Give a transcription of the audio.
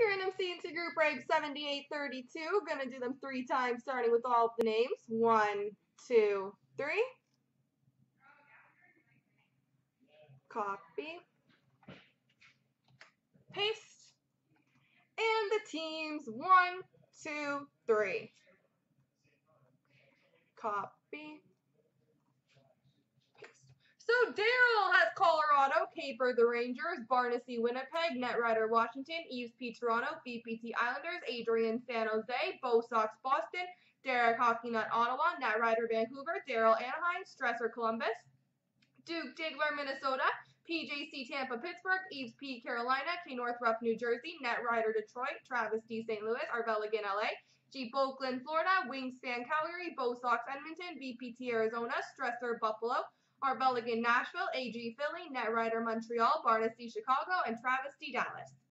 here in MC into group break 7832. Gonna do them 3 times, starting with all of the names. 1, 2, 3. Copy. Paste. And the teams 1, 2, 3. Copy. Paste. So Daryl has Colorado, Caper the Rangers, Barnessy Winnipeg, Netrider Washington, Eves P Toronto, BPT Islanders, Adrian San Jose, Bo Sox Boston, Derek Hockey Nut Ottawa, Netrider Vancouver, Daryl Anaheim, Stresser Columbus, Duke Digler Minnesota, PJC Tampa Pittsburgh, Eves P Carolina, K Northrup New Jersey, Netrider Detroit, Travis D St. Louis, Arveligan LA, G. Oakland, Florida, Wingspan, Calgary, Bo Sox, Edmonton, BPT, Arizona, Stresser, Buffalo, Arveligan, Nashville, AG, Philly, Netrider, Montreal, Barnessy, Chicago, and Travis D, Dallas.